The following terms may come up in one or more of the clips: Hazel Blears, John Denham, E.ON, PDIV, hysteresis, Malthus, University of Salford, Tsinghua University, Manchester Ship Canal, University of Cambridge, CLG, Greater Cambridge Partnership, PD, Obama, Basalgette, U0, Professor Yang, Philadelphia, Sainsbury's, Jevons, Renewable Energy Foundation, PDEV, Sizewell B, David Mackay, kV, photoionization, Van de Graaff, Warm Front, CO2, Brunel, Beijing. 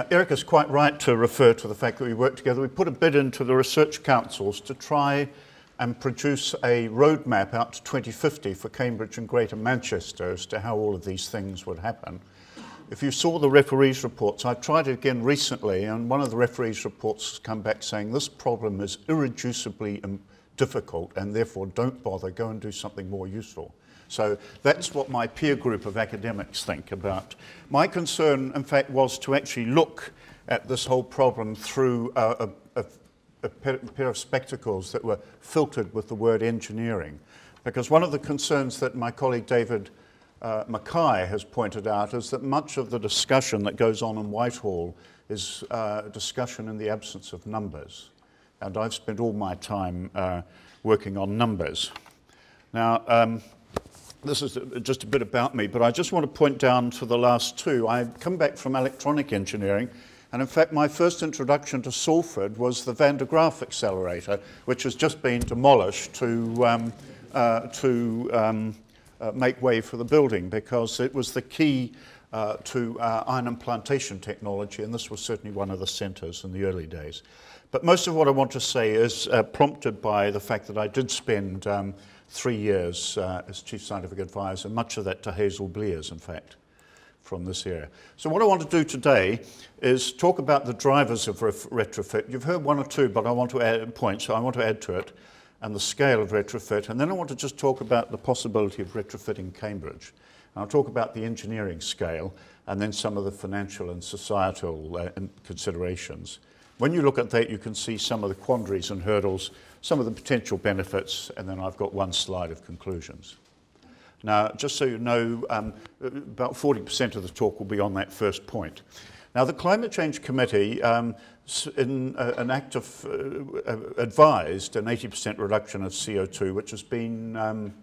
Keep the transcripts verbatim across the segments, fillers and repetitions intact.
uh, Erica's quite right to refer to the fact that we worked together. We put a bid into the research councils to try and produce a roadmap out to twenty fifty for Cambridge and Greater Manchester as to how all of these things would happen. If you saw the referees' reports, I tried it again recently, and one of the referees' reports has come back saying this problem is irreducibly difficult and therefore don't bother, go and do something more useful. So that's what my peer group of academics think about. My concern, in fact, was to actually look at this whole problem through a, a, a pair of spectacles that were filtered with the word engineering. Because one of the concerns that my colleague David uh, Mackay has pointed out is that much of the discussion that goes on in Whitehall is uh, discussion in the absence of numbers. And I've spent all my time uh, working on numbers. Now, um, this is just a bit about me, but I just want to point down to the last two. I come back from electronic engineering, and in fact, my first introduction to Salford was the Van de Graaff accelerator, which has just been demolished to, um, uh, to um, uh, make way for the building, because it was the key uh, to uh, iron implantation technology, and this was certainly one of the centres in the early days. But most of what I want to say is uh, prompted by the fact that I did spend um, three years uh, as Chief Scientific Advisor, much of that to Hazel Blears, in fact, from this area. So what I want to do today is talk about the drivers of retrofit. You've heard one or two, but I want to add points, so I want to add to it, and the scale of retrofit. And then I want to just talk about the possibility of retrofitting Cambridge. And I'll talk about the engineering scale, and then some of the financial and societal uh, considerations. When you look at that, you can see some of the quandaries and hurdles, some of the potential benefits, and then I've got one slide of conclusions. Now, just so you know, um, about forty percent of the talk will be on that first point. Now, the Climate Change Committee, um, in uh, an act of, uh, advised an eighty percent reduction of C O two, which has been um,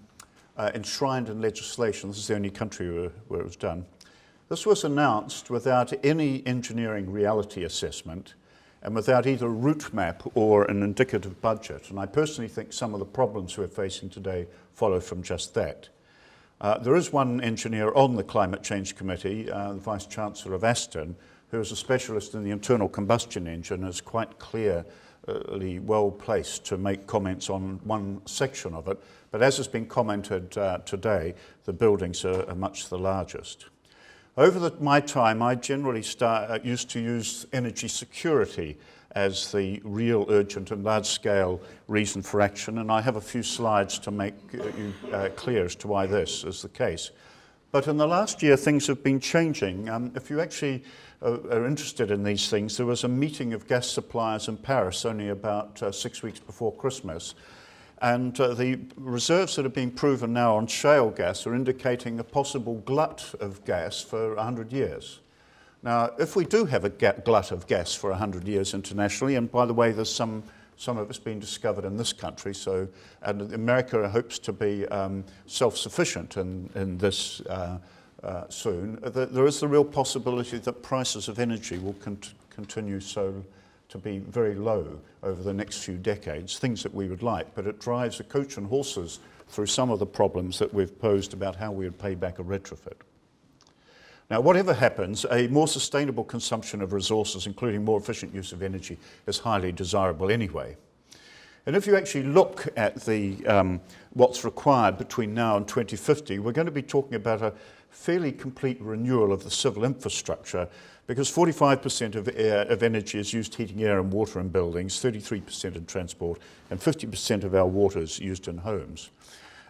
uh, enshrined in legislation. This is the only country where, where it was done. This was announced without any engineering reality assessment, and without either a route map or an indicative budget. And I personally think some of the problems we're facing today follow from just that. Uh, there is one engineer on the Climate Change Committee, uh, the Vice-Chancellor of Aston, who is a specialist in the internal combustion engine, and is quite clearly well-placed to make comments on one section of it. But as has been commented uh, today, the buildings are, are much the largest. Over the, my time, I generally start, uh, used to use energy security as the real urgent and large-scale reason for action, and I have a few slides to make uh, you uh, clear as to why this is the case. But in the last year, things have been changing. Um, if you actually uh, are interested in these things, there was a meeting of gas suppliers in Paris only about uh, six weeks before Christmas. And uh, the reserves that have been proven now on shale gas are indicating a possible glut of gas for one hundred years. Now, if we do have a glut of gas for one hundred years internationally, and by the way, there's some, some of it's been discovered in this country, so and America hopes to be um, self-sufficient in, in this uh, uh, soon, there is the real possibility that prices of energy will cont continue so to be very low over the next few decades, things that we would like, but it drives a coach and horses through some of the problems that we've posed about how we would pay back a retrofit. Now, whatever happens, a more sustainable consumption of resources, including more efficient use of energy, is highly desirable anyway. And if you actually look at the, um, what's required between now and twenty fifty, we're going to be talking about a fairly complete renewal of the civil infrastructure, because forty-five percent of, air, of energy is used heating air and water in buildings, thirty-three percent in transport, and fifty percent of our water is used in homes.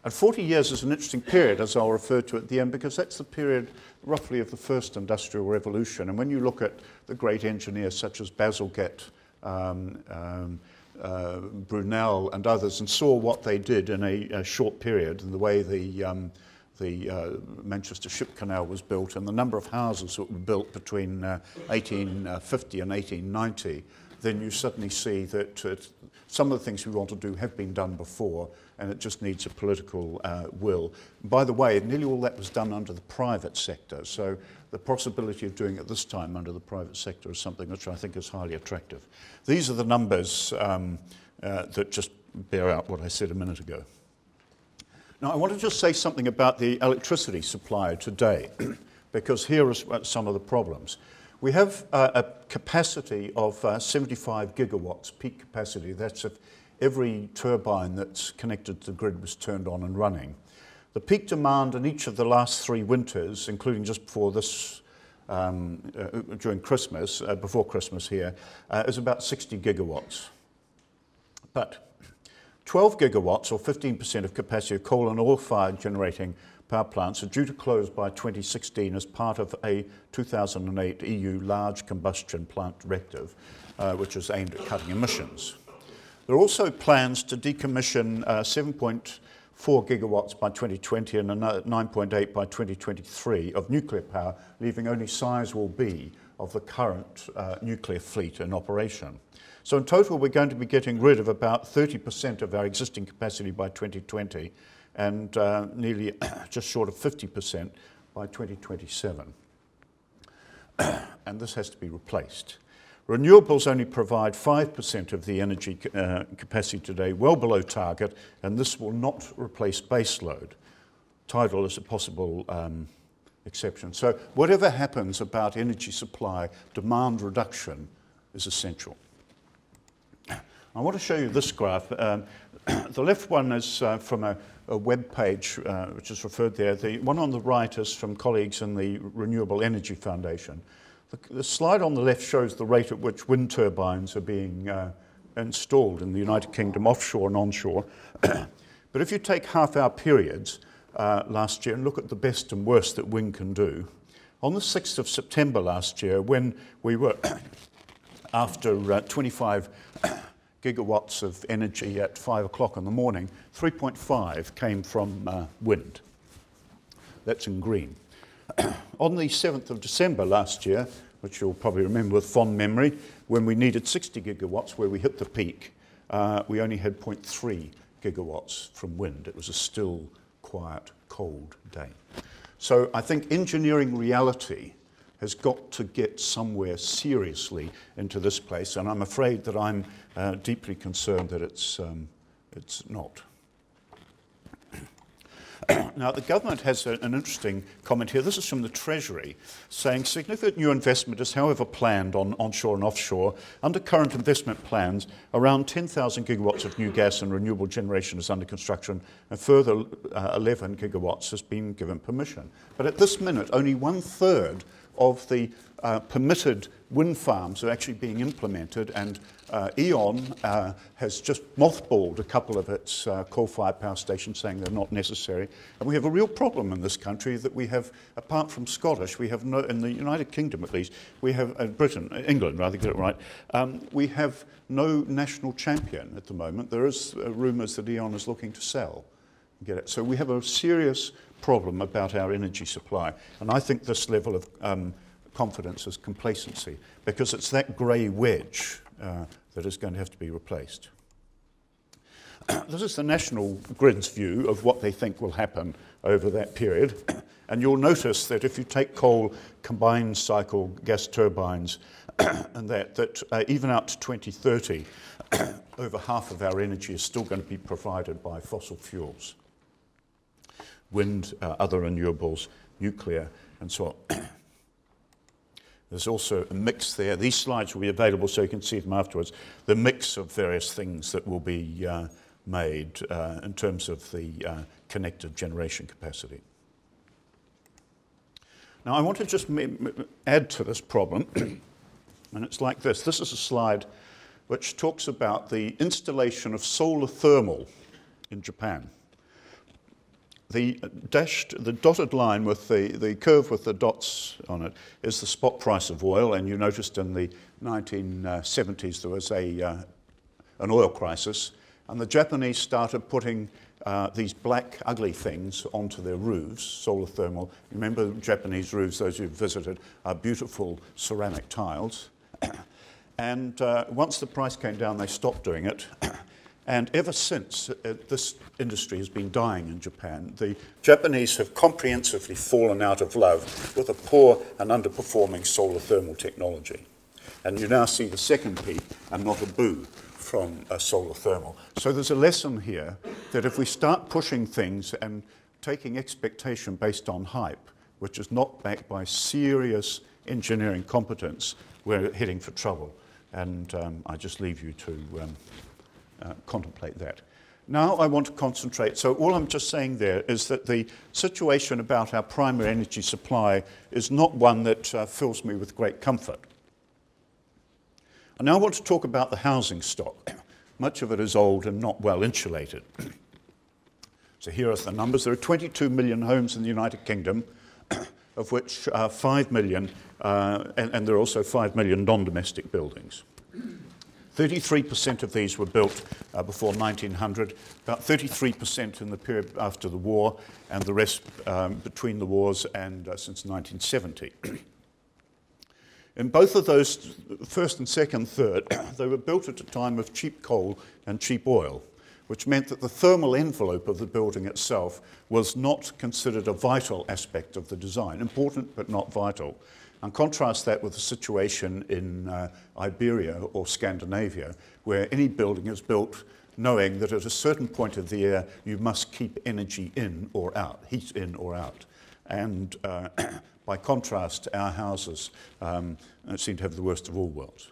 And forty years is an interesting period, as I'll refer to at the end, because that's the period roughly of the first industrial revolution. And when you look at the great engineers such as Basalgette, um, um, uh, Brunel and others, and saw what they did in a, a short period and the way the um, the uh, Manchester Ship Canal was built, and the number of houses that were built between uh, eighteen fifty and eighteen ninety, then you suddenly see that uh, some of the things we want to do have been done before, and it just needs a political uh, will. By the way, nearly all that was done under the private sector, so the possibility of doing it this time under the private sector is something which I think is highly attractive. These are the numbers um, uh, that just bear out what I said a minute ago. Now, I want to just say something about the electricity supply today, because here are some of the problems. We have uh, a capacity of uh, seventy-five gigawatts, peak capacity. That's if every turbine that's connected to the grid was turned on and running. The peak demand in each of the last three winters, including just before this, um, uh, during Christmas, uh, before Christmas here, uh, is about sixty gigawatts. But twelve gigawatts, or fifteen percent of capacity of coal and oil-fired generating power plants, are due to close by twenty sixteen as part of a two thousand eight E U Large Combustion Plant Directive, uh, which is aimed at cutting emissions. There are also plans to decommission uh, seven point four gigawatts by twenty twenty and nine point eight by twenty twenty-three of nuclear power, leaving only Sizewell B of the current uh, nuclear fleet in operation. So in total, we're going to be getting rid of about thirty percent of our existing capacity by twenty twenty, and uh, nearly just short of fifty percent by twenty twenty-seven. And this has to be replaced. Renewables only provide five percent of the energy uh, capacity today, well below target, and this will not replace baseload. Tidal is a possible um, exception. So whatever happens about energy supply, demand reduction is essential. I want to show you this graph. Um, the left one is uh, from a, a web page uh, which is referred there. The one on the right is from colleagues in the Renewable Energy Foundation. The, the slide on the left shows the rate at which wind turbines are being uh, installed in the United Kingdom, offshore and onshore. But if you take half-hour periods uh, last year and look at the best and worst that wind can do, on the sixth of September last year, when we were after uh, twenty-five gigawatts of energy at five o'clock in the morning, three point five came from uh, wind. That's in green. On the seventh of December last year, which you'll probably remember with fond memory, when we needed sixty gigawatts, where we hit the peak, uh, we only had zero point three gigawatts from wind. It was a still, quiet, cold day. So I think engineering reality has got to get somewhere seriously into this place, and I'm afraid that I'm uh, deeply concerned that it's, um, it's not. Now, the government has a, an interesting comment here. This is from the Treasury, saying significant new investment is, however, planned on onshore and offshore. Under current investment plans, around ten thousand gigawatts of new gas and renewable generation is under construction, and further uh, eleven gigawatts has been given permission. But at this minute, only one-third of the uh, permitted wind farms are actually being implemented, and uh, E.ON uh, has just mothballed a couple of its uh, coal-fired power stations, saying they're not necessary. And we have a real problem in this country that we have, apart from Scottish, we have no, in the United Kingdom at least, we have, uh, Britain, England rather, get it right, um, we have no national champion at the moment. There is uh, rumours that E.ON is looking to sell. Get it? So we have a serious problem about our energy supply, and I think this level of um, confidence is complacency, because it's that grey wedge uh, that is going to have to be replaced. This is the National Grid's view of what they think will happen over that period, and you'll notice that if you take coal combined cycle gas turbines and that, that uh, even out to twenty thirty, over half of our energy is still going to be provided by fossil fuels. Wind, uh, other renewables, nuclear, and so on. There's also a mix there. These slides will be available so you can see them afterwards. The mix of various things that will be uh, made uh, in terms of the uh, connected generation capacity. Now, I want to just add to this problem, and it's like this. This is a slide which talks about the installation of solar thermal in Japan. The dashed, the dotted line with the, the curve with the dots on it is the spot price of oil, and you noticed in the nineteen seventies there was a, uh, an oil crisis, and the Japanese started putting uh, these black ugly things onto their roofs, solar thermal. Remember Japanese roofs, those you've visited, are beautiful ceramic tiles. And uh, once the price came down, they stopped doing it. And ever since, uh, this industry has been dying in Japan. The Japanese have comprehensively fallen out of love with a poor and underperforming solar thermal technology. And you now see the second peak and not a boo from uh, solar thermal. So there's a lesson here that if we start pushing things and taking expectation based on hype, which is not backed by serious engineering competence, we're heading for trouble. And um, I just leave you to um, uh, contemplate that. Now I want to concentrate. So all I'm just saying there is that the situation about our primary energy supply is not one that uh, fills me with great comfort. I now want to talk about the housing stock. Much of it is old and not well insulated. So here are the numbers. There are twenty-two million homes in the United Kingdom, of which uh, five million, uh, and, and there are also five million non-domestic buildings. thirty-three percent of these were built uh, before nineteen hundred, about thirty-three percent in the period after the war, and the rest um, between the wars and uh, since nineteen seventy. In both of those, first and second, third, they were built at a time of cheap coal and cheap oil, which meant that the thermal envelope of the building itself was not considered a vital aspect of the design. Important, but not vital. And contrast that with the situation in uh, Iberia or Scandinavia, where any building is built knowing that at a certain point of the year you must keep energy in or out, heat in or out. And uh, by contrast, our houses um, seem to have the worst of all worlds.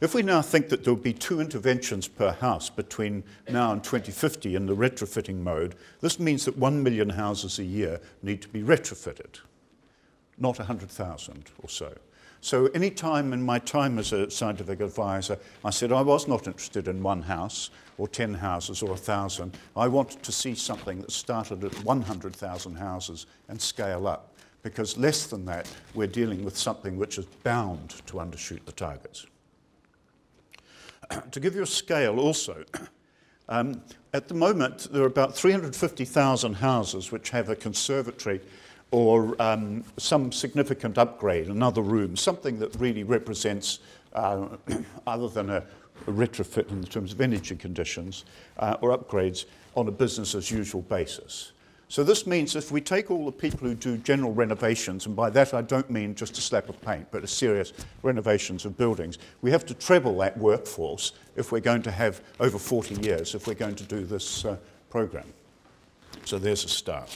If we now think that there will be two interventions per house between now and twenty fifty in the retrofitting mode, this means that one million houses a year need to be retrofitted, not one hundred thousand or so. So any time in my time as a scientific advisor, I said I was not interested in one house or ten houses or one thousand. I wanted to see something that started at one hundred thousand houses and scale up, because less than that, we're dealing with something which is bound to undershoot the targets. To give you a scale also, um, at the moment there are about three hundred fifty thousand houses which have a conservatory or um, some significant upgrade, another room, something that really represents, uh, other than a, a retrofit in terms of energy conditions uh, or upgrades, on a business as usual basis. So this means if we take all the people who do general renovations, and by that I don't mean just a slap of paint, but a serious renovations of buildings, we have to treble that workforce if we're going to have over forty years, if we're going to do this uh, program. So there's a start.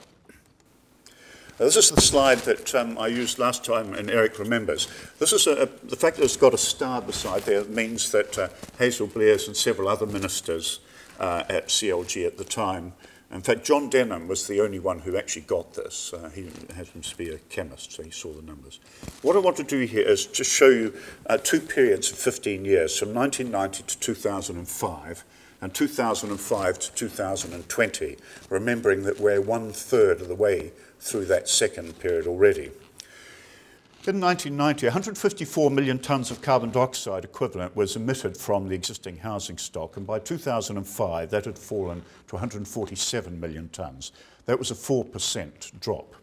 Now, this is the slide that um, I used last time, and Eric remembers. This is a, the fact that it's got a star beside there means that uh, Hazel Blears and several other ministers uh, at C L G at the time. In fact, John Denham was the only one who actually got this. Uh, he happens to be a chemist, so he saw the numbers. What I want to do here is to show you uh, two periods of fifteen years, from nineteen ninety to two thousand five, and two thousand five to two thousand twenty, remembering that we're one-third of the way through that second period already. In nineteen ninety, one hundred fifty-four million tonnes of carbon dioxide equivalent was emitted from the existing housing stock, and by two thousand five that had fallen to one hundred forty-seven million tonnes. That was a four percent drop.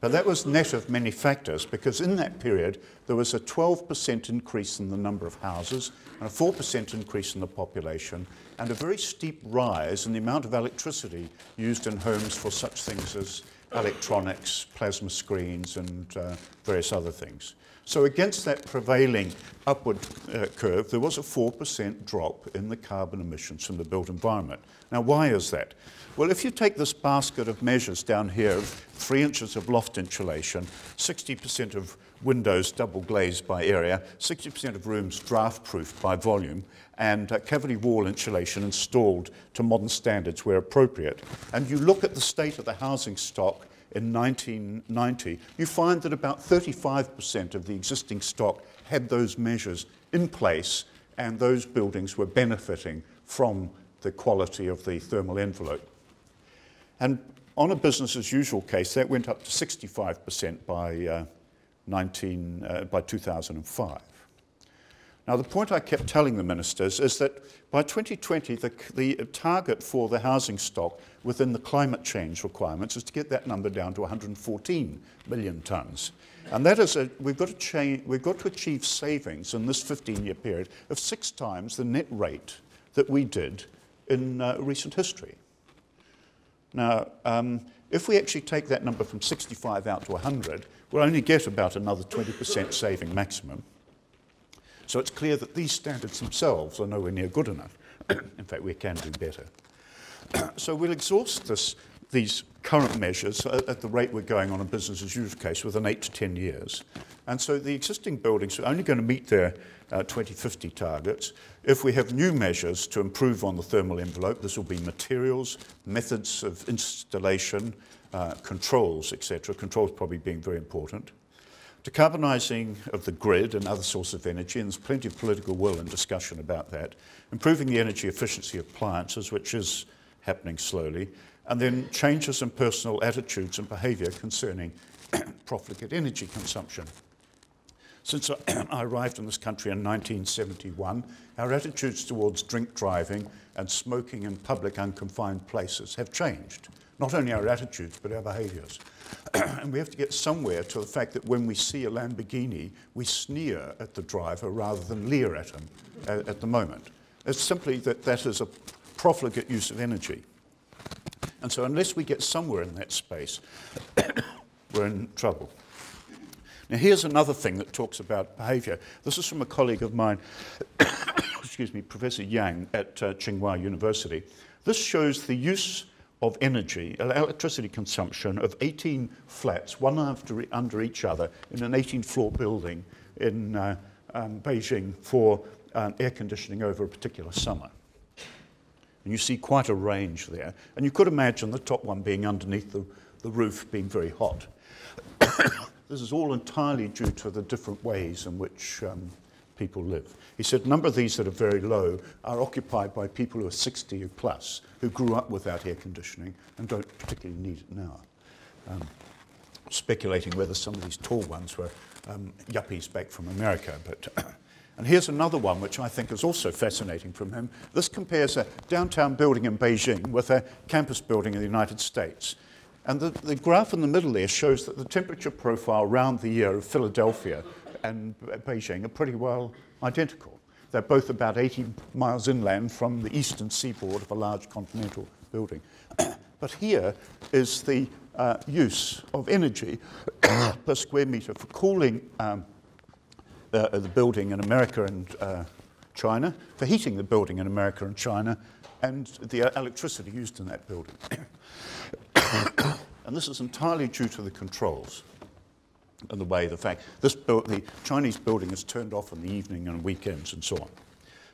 But that was net of many factors, because in that period there was a twelve percent increase in the number of houses and a four percent increase in the population and a very steep rise in the amount of electricity used in homes for such things as electronics, plasma screens, and uh, various other things. So against that prevailing upward uh, curve, there was a four percent drop in the carbon emissions from the built environment. Now, why is that? Well, if you take this basket of measures down here, of three inches of loft insulation, sixty percent of windows double glazed by area, sixty percent of rooms draft-proof by volume, and uh, cavity wall insulation installed to modern standards where appropriate, and you look at the state of the housing stock in nineteen ninety, you find that about thirty-five percent of the existing stock had those measures in place, and those buildings were benefiting from the quality of the thermal envelope. And on a business as usual case, that went up to sixty-five percent by uh, nineteen, uh, by two thousand five. Now, the point I kept telling the ministers is that by twenty twenty, the, the target for the housing stock within the climate change requirements is to get that number down to one hundred fourteen million tonnes. And that is, a, we've, got to change, we've got to achieve savings in this fifteen-year period of six times the net rate that we did in uh, recent history. Now, um, if we actually take that number from sixty-five out to one hundred, we'll only get about another twenty percent saving maximum. So it's clear that these standards themselves are nowhere near good enough. In fact, we can do better. So we'll exhaust this, these current measures at, at the rate we're going on a business as usual case within eight to ten years. And so the existing buildings are only going to meet their uh, twenty fifty targets. If we have new measures to improve on the thermal envelope, this will be materials, methods of installation, uh, controls, et cetera. Controls probably being very important. Decarbonising of the grid and other sources of energy, and there's plenty of political will and discussion about that. Improving the energy efficiency of appliances, which is happening slowly. And then changes in personal attitudes and behaviour concerning profligate energy consumption. Since I arrived in this country in nineteen seventy-one, our attitudes towards drink driving and smoking in public unconfined places have changed. Not only our attitudes, but our behaviours. And we have to get somewhere to the fact that when we see a Lamborghini, we sneer at the driver rather than leer at him at, at the moment. It's simply that that is a profligate use of energy. And so unless we get somewhere in that space, we're in trouble. Now, here's another thing that talks about behaviour. This is from a colleague of mine, excuse me, Professor Yang at uh, Tsinghua University. This shows the use of energy, electricity consumption of eighteen flats, one after under each other, in an eighteen floor building in uh, um, Beijing for um, air conditioning over a particular summer. And you see quite a range there. And you could imagine the top one being underneath the, the roof being very hot. This is all entirely due to the different ways in which um, people live. He said a number of these that are very low are occupied by people who are sixty plus, who grew up without air conditioning and don't particularly need it now. Um, speculating whether some of these tall ones were um, yuppies back from America. But and here's another one which I think is also fascinating from him. This compares a downtown building in Beijing with a campus building in the United States. And the, the graph in the middle there shows that the temperature profile round the year of Philadelphia and Beijing are pretty well identical. They're both about eighty miles inland from the eastern seaboard of a large continental building. But here is the uh, use of energy per square metre for cooling um, uh, the building in America and uh, China, for heating the building in America and China, and the electricity used in that building. And this is entirely due to the controls and the way the fact this build, the Chinese building is turned off in the evening and weekends and so on.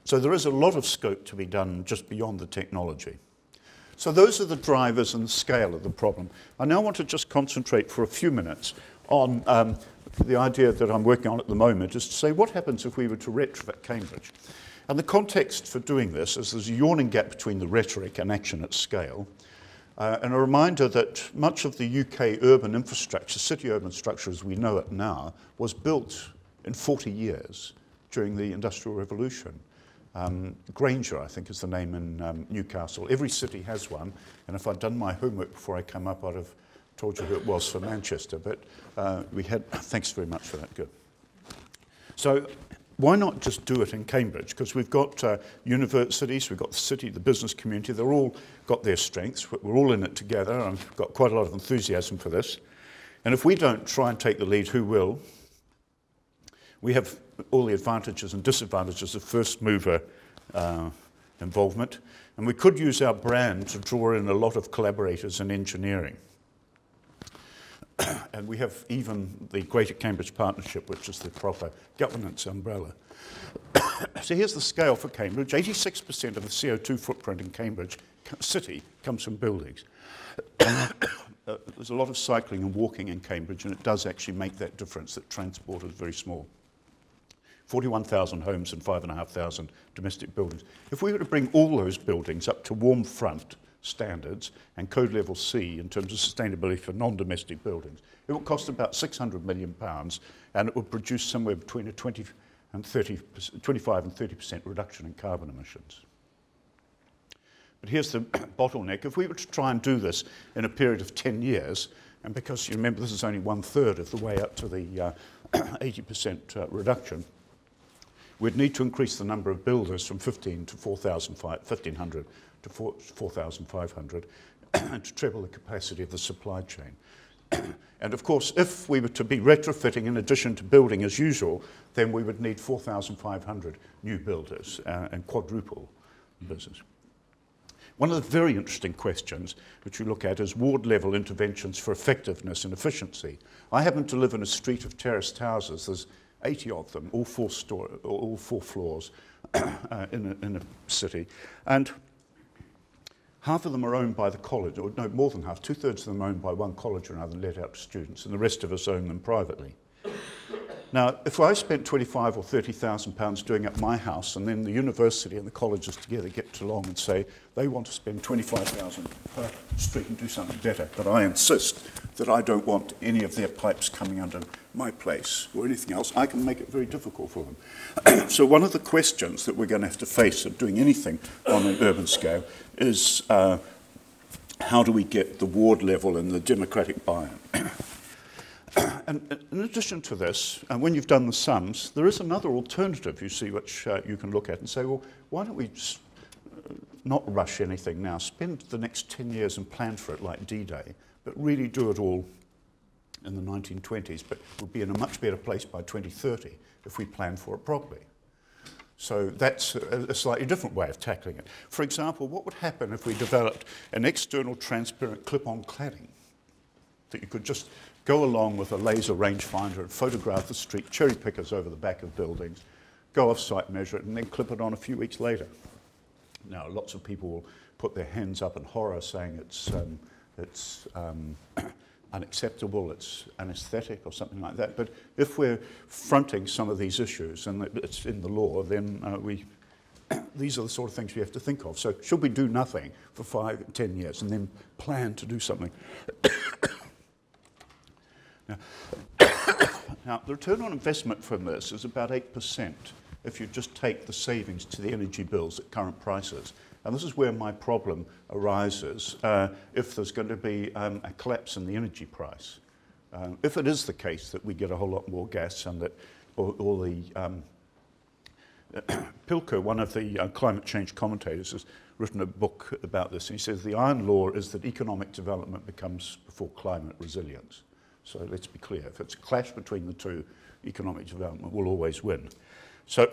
So there is a lot of scope to be done just beyond the technology. So those are the drivers and the scale of the problem. I now want to just concentrate for a few minutes on um, the idea that I'm working on at the moment, is to say what happens if we were to retrofit Cambridge. And the context for doing this is there's a yawning gap between the rhetoric and action at scale. Uh, and a reminder that much of the U K urban infrastructure, city urban structure as we know it now, was built in forty years during the Industrial Revolution. Um, Granger, I think, is the name in um, Newcastle. Every city has one, and if I'd done my homework before I come up, I'd have told you who it was for Manchester, but uh, we had, thanks very much for that, good. So why not just do it in Cambridge? Because we've got uh, universities, we've got the city, the business community, they've all got their strengths, we're all in it together, and I've got quite a lot of enthusiasm for this. And if we don't try and take the lead, who will? We have all the advantages and disadvantages of first mover uh, involvement, and we could use our brand to draw in a lot of collaborators in engineering. And we have even the Greater Cambridge Partnership, which is the proper governance umbrella. So here's the scale for Cambridge. eighty-six percent of the C O two footprint in Cambridge city comes from buildings. uh, there's a lot of cycling and walking in Cambridge, and it does actually make that difference that transport is very small. forty-one thousand homes and five thousand five hundred domestic buildings. If we were to bring all those buildings up to Warm Front standards and code level C in terms of sustainability for non-domestic buildings, it would cost about six hundred million pounds, and it would produce somewhere between a twenty and thirty, twenty-five and thirty percent reduction in carbon emissions. But here's the bottleneck. If we were to try and do this in a period of ten years, and because you remember this is only one third of the way up to the eighty percent uh, uh, reduction, we'd need to increase the number of builders from fifteen to four thousand five hundred to four thousand five hundred and to treble the capacity of the supply chain. And of course, if we were to be retrofitting in addition to building as usual, then we would need four thousand five hundred new builders uh, and quadruple business. One of the very interesting questions which you look at is ward-level interventions for effectiveness and efficiency. I happen to live in a street of terraced houses. There's eighty of them, all four, store, all four floors uh, in, a, in a city. And half of them are owned by the college, or no, more than half, two-thirds of them are owned by one college or another and let out to students, and the rest of us own them privately. Now, if I spent twenty-five thousand pounds or thirty thousand pounds doing up my house, and then the university and the colleges together get along and say they want to spend twenty-five thousand pounds per street and do something better, but I insist that I don't want any of their pipes coming under my place or anything else, I can make it very difficult for them. So one of the questions that we're going to have to face of doing anything on an urban scale is uh, how do we get the ward level and the democratic buy-in? And in addition to this, and when you've done the sums, there is another alternative you see which uh, you can look at and say, well, why don't we just not rush anything now, spend the next ten years and plan for it like D-Day, but really do it all in the nineteen twenties, but we'll be in a much better place by twenty thirty if we plan for it properly. So that's a slightly different way of tackling it. For example, what would happen if we developed an external transparent clip-on cladding that you could just go along with a laser rangefinder and photograph the street, cherry pickers over the back of buildings, go off-site, measure it, and then clip it on a few weeks later. Now, lots of people will put their hands up in horror saying it's, um, it's um, unacceptable, it's anesthetic or something like that. But if we're fronting some of these issues and it's in the law, then uh, we, these are the sort of things we have to think of. So should we do nothing for five, ten years and then plan to do something? Now, now, the return on investment from this is about eight percent if you just take the savings to the energy bills at current prices. And this is where my problem arises uh, if there's going to be um, a collapse in the energy price. Um, if it is the case that we get a whole lot more gas and that all, all the... Um, Pilker, one of the uh, climate change commentators, has written a book about this. And he says the iron law is that economic development becomes before climate resilience. So let's be clear, if it's a clash between the two, economic development will always win. So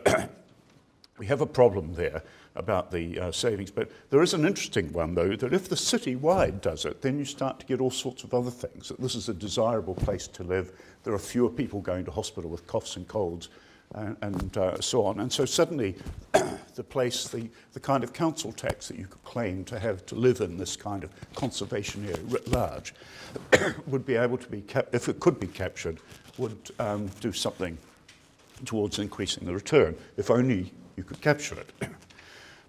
we have a problem there about the uh, savings, but there is an interesting one though, that if the city-wide does it, then you start to get all sorts of other things. That this is a desirable place to live, there are fewer people going to hospital with coughs and colds, and, and uh, so on. And so suddenly the place, the, the kind of council tax that you could claim to have to live in this kind of conservation area writ large would be able to be, cap if it could be captured, would um, do something towards increasing the return, if only you could capture it.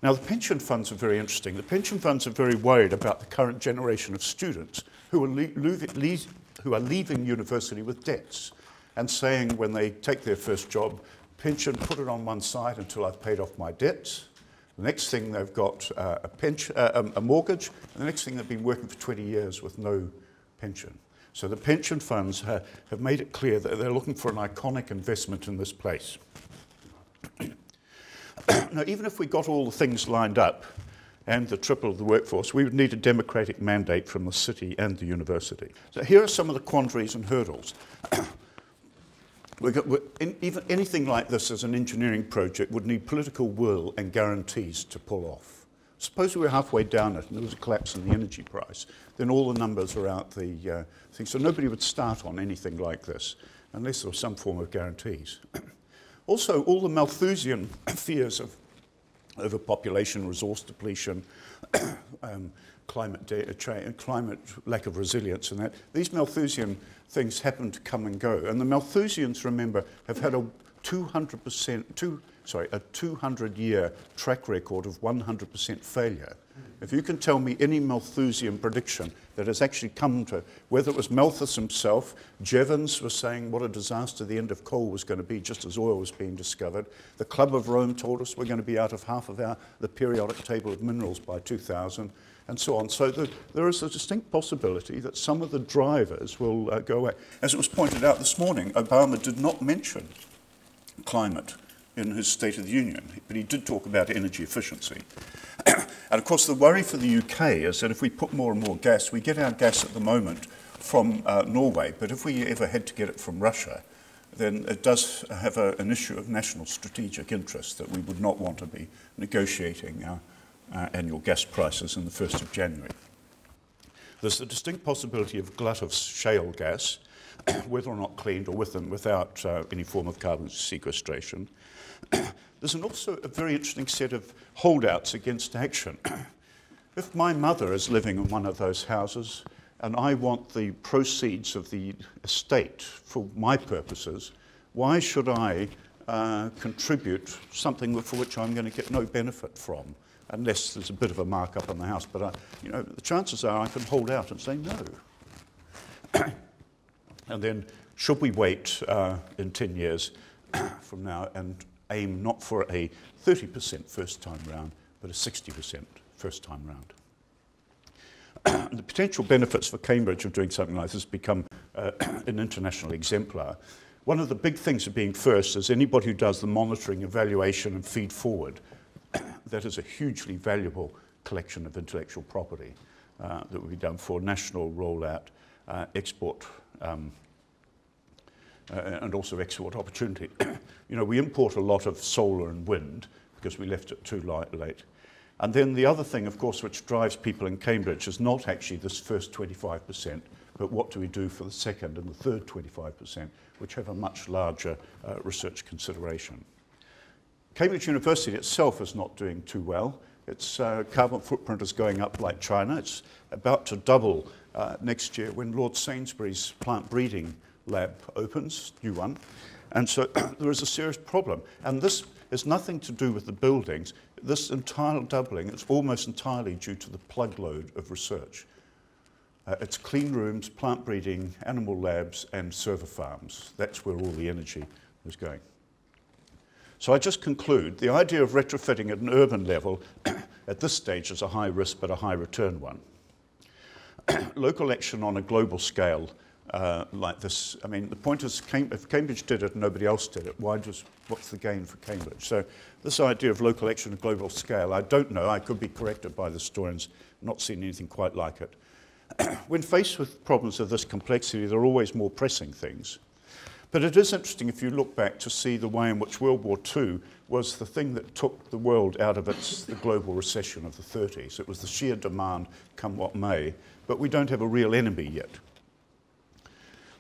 Now the pension funds are very interesting. The pension funds are very worried about the current generation of students who are, le le who are leaving university with debts and saying when they take their first job, pension, put it on one side until I've paid off my debts. The next thing they've got uh, a, pension, uh, um, a mortgage, and the next thing they've been working for twenty years with no pension. So the pension funds uh, have made it clear that they're looking for an iconic investment in this place. Now, even if we got all the things lined up and the triple of the workforce, we would need a democratic mandate from the city and the university. So here are some of the quandaries and hurdles. We're, we're, in, even anything like this as an engineering project would need political will and guarantees to pull off. Suppose we were halfway down it and there was a collapse in the energy price, then all the numbers are out the uh, thing. So nobody would start on anything like this unless there was some form of guarantees. Also, all the Malthusian fears of overpopulation, resource depletion, um, climate, de climate lack of resilience and that, these Malthusian things happen to come and go. And the Malthusians, remember, have had a two hundred percent, two, sorry, a two hundred year track record of one hundred percent failure. If you can tell me any Malthusian prediction that has actually come to, whether it was Malthus himself, Jevons was saying what a disaster the end of coal was going to be just as oil was being discovered. The Club of Rome told us we're going to be out of half of our, the periodic table of minerals by two thousand, and so on. So the, there is a distinct possibility that some of the drivers will uh, go away. As it was pointed out this morning, Obama did not mention climate in his State of the Union, but he did talk about energy efficiency. And of course the worry for the U K is that if we put more and more gas, we get our gas at the moment from uh, Norway, but if we ever had to get it from Russia, then it does have a, an issue of national strategic interest that we would not want to be negotiating our, uh, annual gas prices on the first of January. There's the distinct possibility of glut of shale gas, whether or not cleaned or with and without uh, any form of carbon sequestration. There's an also a very interesting set of holdouts against action. If my mother is living in one of those houses and I want the proceeds of the estate for my purposes, why should I uh, contribute something for which I'm going to get no benefit from, unless there's a bit of a markup on the house? But I, you know, the chances are I can hold out and say no. And then should we wait uh, in ten years from now and aim not for a thirty percent first time round, but a sixty percent first time round? The potential benefits for Cambridge of doing something like this become uh, an international exemplar. One of the big things of being first is anybody who does the monitoring, evaluation, and feed forward, that is a hugely valuable collection of intellectual property uh, that will be done for national rollout, uh, export, um, uh, and also export opportunity. You know, we import a lot of solar and wind because we left it too late. And then the other thing, of course, which drives people in Cambridge is not actually this first twenty-five percent, but what do we do for the second and the third twenty-five percent, which have a much larger uh, research consideration. Cambridge University itself is not doing too well. Its uh, carbon footprint is going up like China. It's about to double uh, next year when Lord Sainsbury's plant breeding lab opens, new one. And so there is a serious problem. And this is nothing to do with the buildings. This entire doubling, it's almost entirely due to the plug load of research. Uh, it's clean rooms, plant breeding, animal labs, and server farms. That's where all the energy is going. So I just conclude, the idea of retrofitting at an urban level at this stage is a high risk but a high return one. Local action on a global scale uh, like this, I mean, the point is, if Cambridge did it and nobody else did it, why just, what's the gain for Cambridge? So this idea of local action at a global scale, I don't know, I could be corrected by the historians, not seen anything quite like it. When faced with problems of this complexity, there are always more pressing things. But it is interesting if you look back to see the way in which World War Two was the thing that took the world out of its the global recession of the thirties. It was the sheer demand, come what may, but we don't have a real enemy yet.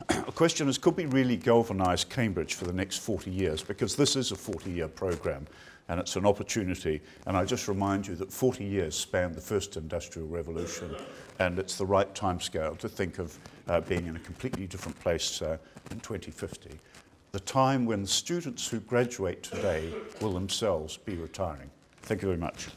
The question is, could we really galvanise Cambridge for the next forty years? Because this is a forty-year programme, and it's an opportunity. And I just remind you that forty years spanned the first Industrial Revolution, and it's the right timescale to think of uh, being in a completely different place uh, in twenty fifty. The time when the students who graduate today will themselves be retiring. Thank you very much.